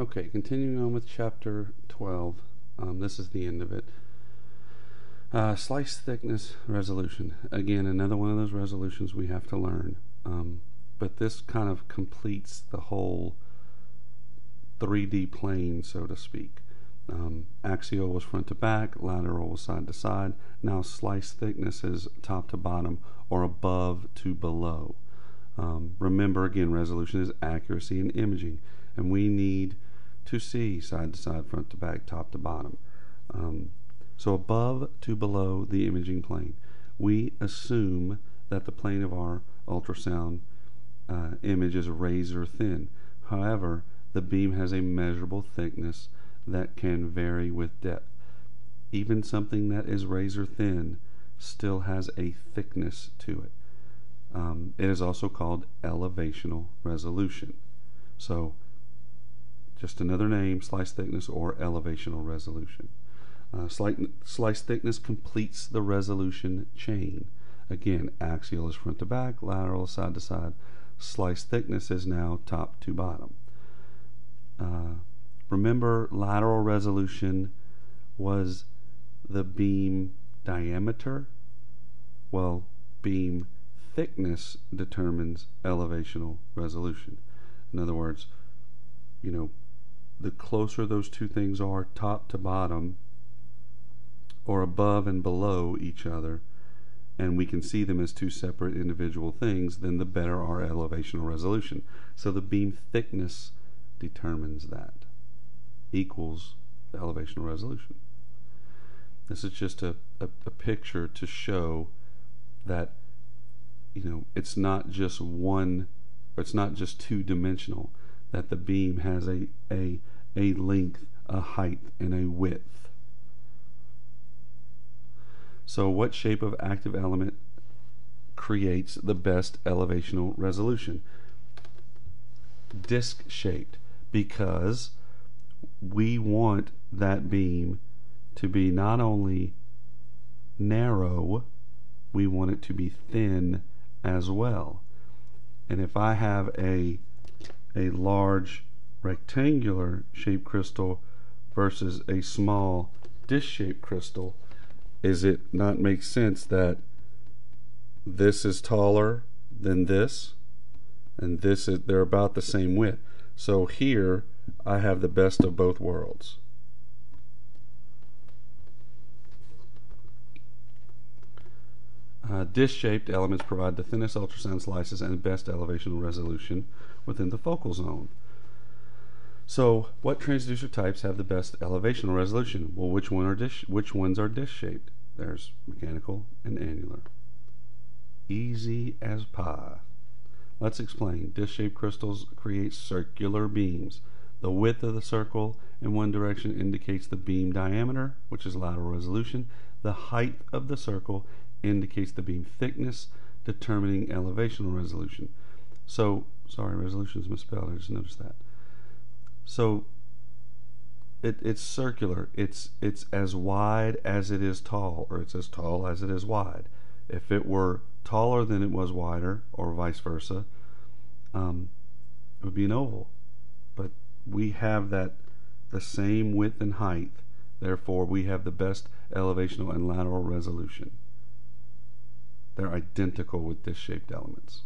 Okay, continuing on with chapter 12, this is the end of it. Slice thickness resolution. Again, another one of those resolutions we have to learn. But this kind of completes the whole 3D plane, so to speak. Axial was front to back, lateral was side to side. Now slice thickness is top to bottom or above to below. Remember again, resolution is accuracy in imaging. And we need to see side to side, front to back, top to bottom. So above to below the imaging plane. We assume that the plane of our ultrasound image is razor thin. However, the beam has a measurable thickness that can vary with depth. Even something that is razor thin still has a thickness to it. It is also called elevational resolution. So just another name, slice thickness or elevational resolution. Slice thickness completes the resolution chain. Again, axial is front to back, lateral is side to side. Slice thickness is now top to bottom. Remember, lateral resolution was the beam diameter. Well, beam thickness determines elevational resolution. In other words, you know, the closer those two things are top to bottom or above and below each other, and we can see them as two separate individual things, then the better our elevational resolution. So the beam thickness determines that, equals the elevational resolution. This is just a picture to show that, you know, it's not just one, or it's not just two-dimensional, that the beam has a length, a height, and a width. So what shape of active element creates the best elevational resolution? Disc shaped, because we want that beam to be not only narrow, we want it to be thin as well. And if I have a large rectangular shaped crystal versus a small disc shaped crystal, is it not make sense that this is taller than this, and this is, they're about the same width? So here I have the best of both worlds. Disc-shaped elements provide the thinnest ultrasound slices and best elevational resolution within the focal zone. So, what transducer types have the best elevational resolution? Well, which ones are disc-shaped? There's mechanical and annular. Easy as pie. Let's explain. Disc-shaped crystals create circular beams. The width of the circle in one direction indicates the beam diameter, which is lateral resolution. The height of the circle indicates the beam thickness, determining elevational resolution. So, sorry, resolution is misspelled, I just noticed that. So it's circular. It's as wide as it is tall, or it's as tall as it is wide. If it were taller than it was wider, or vice versa, it would be an oval. But we have that the same width and height, therefore we have the best elevational and lateral resolution. They're identical with disc-shaped elements.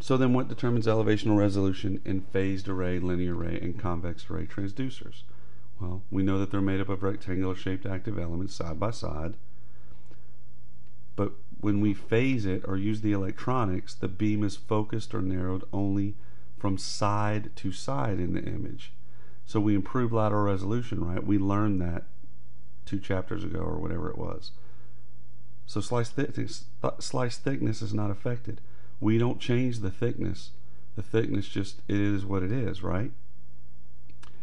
So then what determines elevational resolution in phased array, linear array, and convex array transducers? Well, we know that they're made up of rectangular shaped active elements side by side, but when we phase it or use the electronics, the beam is focused or narrowed only from side to side in the image. So we improve lateral resolution, right? We learned that 2 chapters ago or whatever it was. So slice thickness is not affected. We don't change the thickness. The thickness just, it is what it is, right?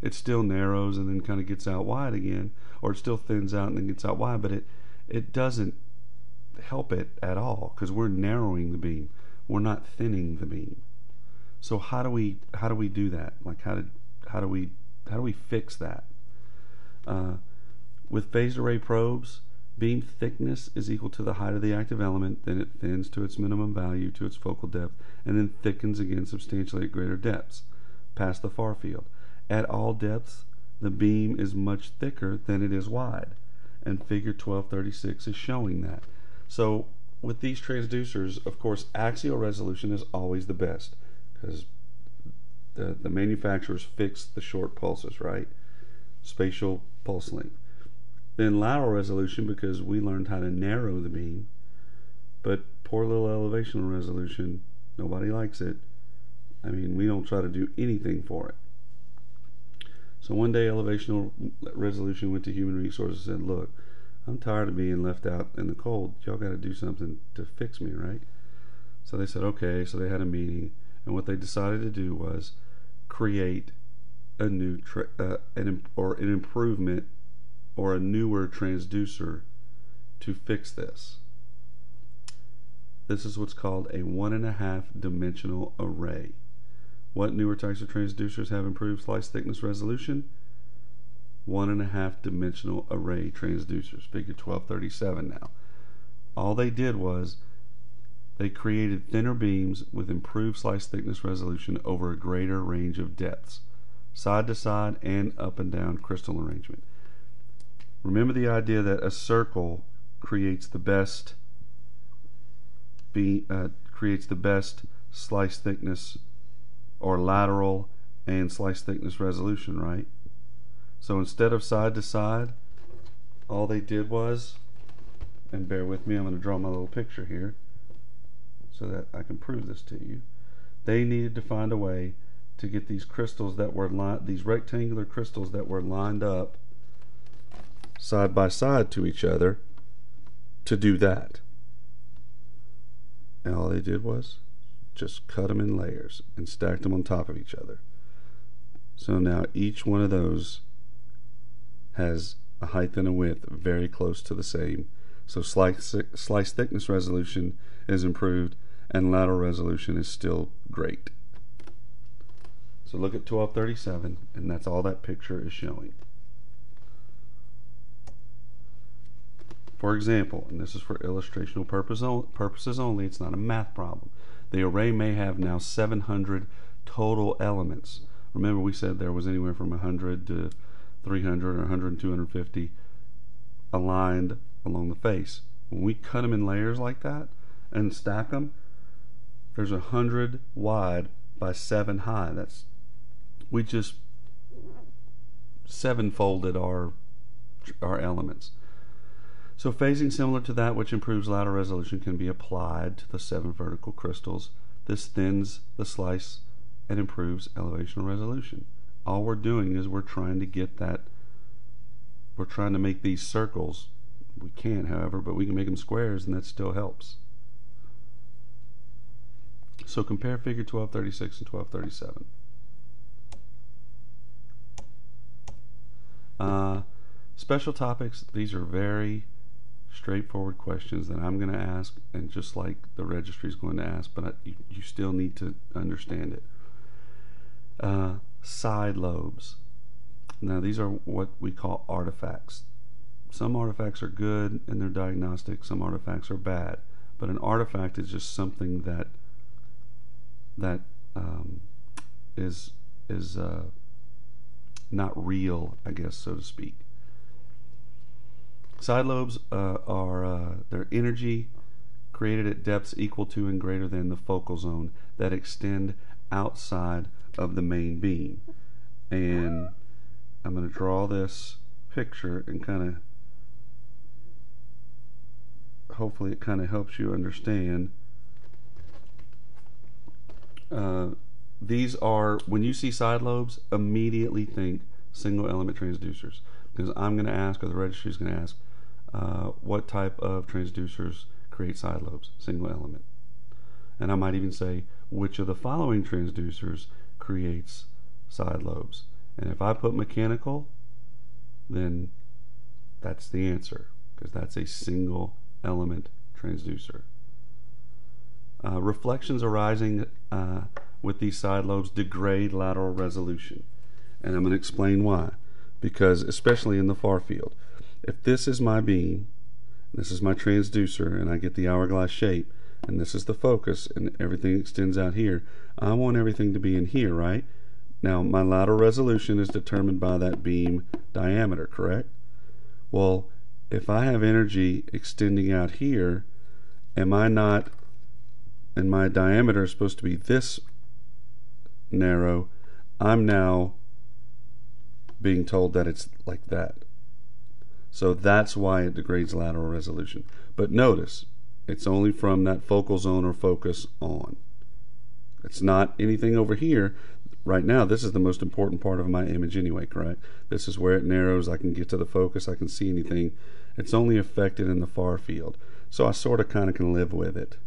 It still narrows and then kind of gets out wide again, or it still thins out and then gets out wide, but it doesn't help it at all, because we're narrowing the beam. We're not thinning the beam. So how do we do that? Like how do we fix that? With phased array probes, beam thickness is equal to the height of the active element, then it thins to its minimum value to its focal depth, and then thickens again substantially at greater depths. past the far field. At all depths, the beam is much thicker than it is wide, and figure 1236 is showing that. So with these transducers, of course, axial resolution is always the best, because the manufacturers fix the short pulses, right? Spatial pulse length. Then lateral resolution, because we learned how to narrow the beam, but poor little elevational resolution, nobody likes it. I mean, we don't try to do anything for it. So one day elevational resolution went to human resources and said, look, I'm tired of being left out in the cold. Y'all got to do something to fix me, right? So they said, okay. So they had a meeting, and what they decided to do was create a new an improvement or a newer transducer to fix this. This is what's called a 1.5 dimensional array. What newer types of transducers have improved slice thickness resolution? 1.5 dimensional array transducers, figure 1237 now. All they did was they created thinner beams with improved slice thickness resolution over a greater range of depths, side to side and up and down crystal arrangement. Remember the idea that a circle creates the best slice thickness or lateral and slice thickness resolution, right? So instead of side to side, all they did was, and bear with me, I'm going to draw my little picture here so that I can prove this to you. They needed to find a way to get these crystals that were these rectangular crystals that were lined up side by side to each other to do that. And all they did was just cut them in layers and stacked them on top of each other. So now each one of those has a height and a width very close to the same. So slice thickness resolution is improved and lateral resolution is still great. So look at 1237, and that's all that picture is showing. For example, and this is for illustrational purposes only, it's not a math problem. The array may have now 700 total elements. Remember, we said there was anywhere from 100 to 300 or 100 and 250 aligned along the face. When we cut them in layers like that and stack them, there's 100 wide by 7 high. That's, we just 7-folded our elements. So phasing similar to that which improves lateral resolution can be applied to the 7 vertical crystals. This thins the slice and improves elevational resolution. All we're doing is we're trying to get that, we're trying to make these circles. We can, however, but we can make them squares, and that still helps. So compare figure 1236 and 1237. Special topics, these are very straightforward questions that I'm going to ask, and just like the registry is going to ask, but you still need to understand it. Side lobes. Now these are what we call artifacts. Some artifacts are good and they're diagnostic, some artifacts are bad, but an artifact is just something that is not real, I guess, so to speak. Side lobes are their energy created at depths equal to and greater than the focal zone that extend outside of the main beam. And I'm going to draw this picture and kind of, hopefully it kind of helps you understand. These are, when you see side lobes, immediately think single element transducers, because I'm going to ask, or the registry is going to ask, what type of transducers create side lobes? Single element. And I might even say, which of the following transducers creates side lobes? And if I put mechanical, then that's the answer, because that's a single element transducer. Reflections arising with these side lobes degrade lateral resolution, and I'm going to explain why, because especially in the far field, if this is my beam, this is my transducer, and I get the hourglass shape, and this is the focus, and everything extends out here, I want everything to be in here, right? Now, my lateral resolution is determined by that beam diameter, correct? Well, if I have energy extending out here, am I not, and my diameter is supposed to be this narrow, I'm now being told that it's like that. So that's why it degrades lateral resolution. But notice, it's only from that focal zone or focus on. It's not anything over here. Right now, this is the most important part of my image anyway, correct? This is where it narrows. I can get to the focus. I can see anything. It's only affected in the far field. So I sort of kind of can live with it.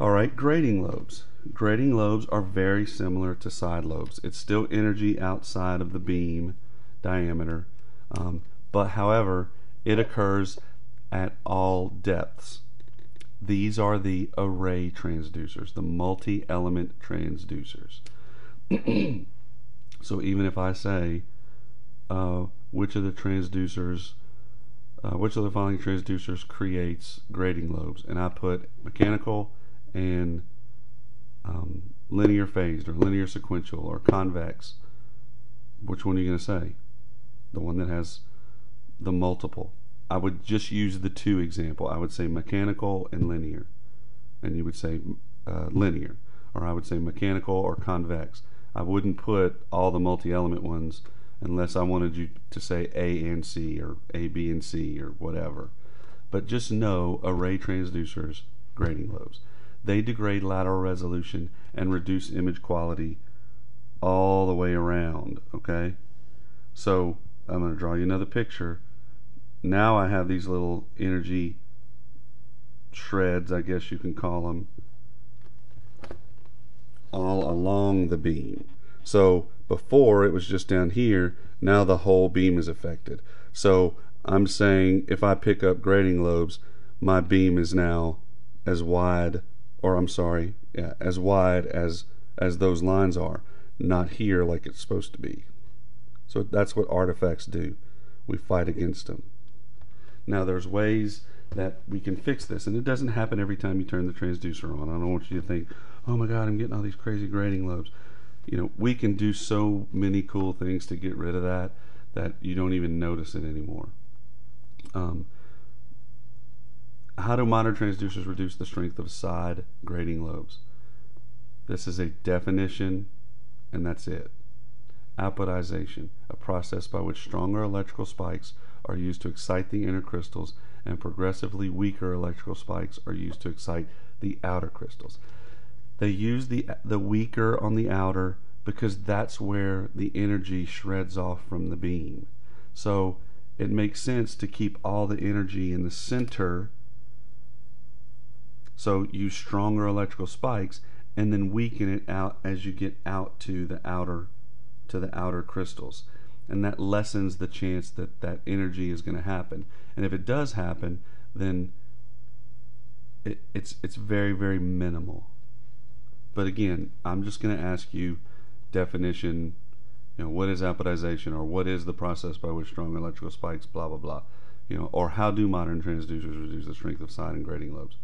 All right, grating lobes. Grating lobes are very similar to side lobes. It's still energy outside of the beam diameter, but however, it occurs at all depths. These are the array transducers, the multi-element transducers. So even if I say which of the following transducers creates grating lobes, and I put mechanical and linear phased or linear sequential or convex, which one are you going to say? The one that has the multiple. I would just use the two example. I would say mechanical and linear, and you would say linear, or I would say mechanical or convex. I wouldn't put all the multi-element ones unless I wanted you to say A and C or A, B and C or whatever. But just know array transducers, grating lobes. They degrade lateral resolution and reduce image quality all the way around, okay? So I'm going to draw you another picture. Now I have these little energy shreds, I guess you can call them, all along the beam. So before it was just down here, now the whole beam is affected. So I'm saying if I pick up grating lobes, my beam is now as wide, or I'm sorry, yeah, as wide as those lines are, not here like it's supposed to be. So that's what artifacts do. We fight against them. Now there's ways that we can fix this, and it doesn't happen every time you turn the transducer on. I don't want you to think, oh my god, I'm getting all these crazy grating lobes. You know, we can do so many cool things to get rid of that that you don't even notice it anymore. How do modern transducers reduce the strength of side grating lobes? This is a definition, and that's it. Apodization, a process by which stronger electrical spikes are used to excite the inner crystals and progressively weaker electrical spikes are used to excite the outer crystals. They use the weaker on the outer because that's where the energy shreds off from the beam. So it makes sense to keep all the energy in the center, so use stronger electrical spikes and then weaken it out as you get out to the outer crystals, and that lessens the chance that that energy is going to happen. And if it does happen, then it's very, very minimal. But again, I'm just going to ask you definition, you know, what is apodization, or what is the process by which strong electrical spikes, blah, blah, blah, you know, or how do modern transducers reduce the strength of side and grating lobes?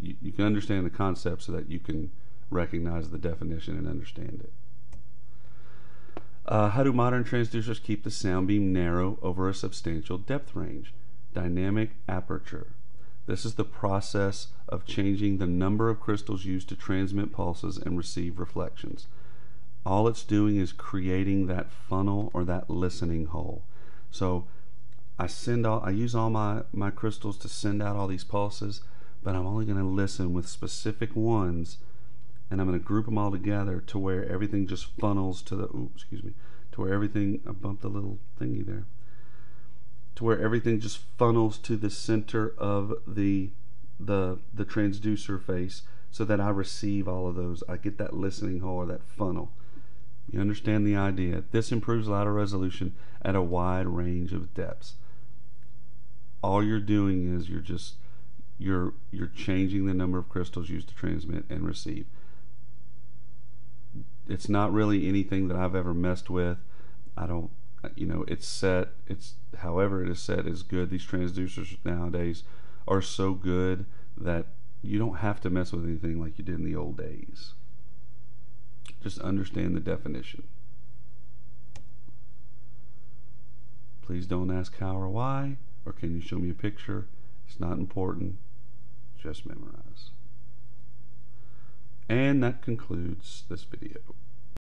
You can understand the concept so that you can recognize the definition and understand it. How do modern transducers keep the sound beam narrow over a substantial depth range? Dynamic aperture. This is the process of changing the number of crystals used to transmit pulses and receive reflections. All it's doing is creating that funnel or that listening hole. So I use all my crystals to send out all these pulses, but I'm only going to listen with specific ones, and I'm going to group them all together to where everything just funnels to the, oops, excuse me, to where everything, I bumped the little thingy there, to where everything just funnels to the center of the transducer face, so that I receive all of those. I get that listening hole or that funnel. You understand the idea? This improves lateral resolution at a wide range of depths. All you're doing is you're changing the number of crystals used to transmit and receive. It's not really anything that I've ever messed with. I don't, you know, it's set, it's however it is set is good. These transducers nowadays are so good that You don't have to mess with anything like you did in the old days. Just understand the definition. Please don't ask how or why, or can you show me a picture? It's not important. Just memorize. And that concludes this video.